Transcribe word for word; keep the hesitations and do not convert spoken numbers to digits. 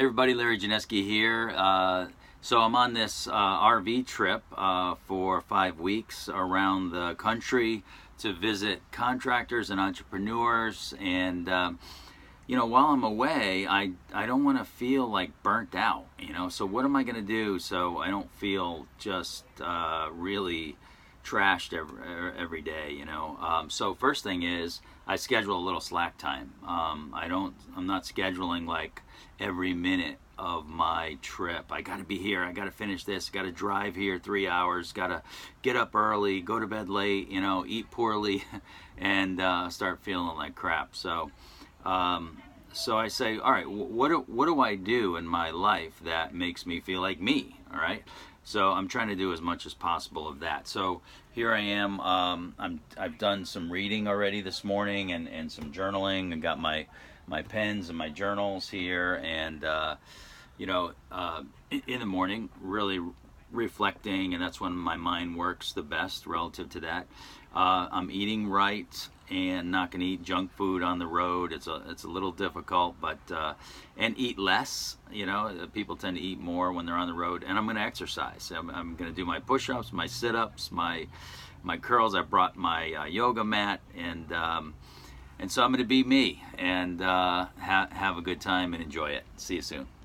Hey everybody, Larry Janesky here. Uh, so I'm on this uh, R V trip uh, for five weeks around the country to visit contractors and entrepreneurs. And um, you know, while I'm away, I I don't want to feel like burnt out. You know, so what am I going to do so I don't feel just uh, really trashed every, every day? You know, um, so first thing is I schedule a little slack time. Um, I don't. I'm not scheduling like every minute of my trip. I got to be here. I got to finish this. Got to drive here three hours. Got to get up early. Go to bed late. You know, eat poorly, and uh, start feeling like crap. So, um, so I say, all right, what do, what do I do in my life that makes me feel like me? All right. So I'm trying to do as much as possible of that. So here I am. Um, I'm I've done some reading already this morning and and some journaling. I got my my pens and my journals here, and uh, you know, uh, in the morning, really reflecting, and that's when my mind works the best relative to that. Uh, I'm eating right and not going to eat junk food on the road. It's a it's a little difficult, but uh, and eat less. You know, people tend to eat more when they're on the road. And I'm going to exercise. I'm, I'm going to do my push-ups, my sit-ups, my my curls. I brought my uh, yoga mat, and um, and so I'm going to be me and uh, ha have a good time and enjoy it. See you soon.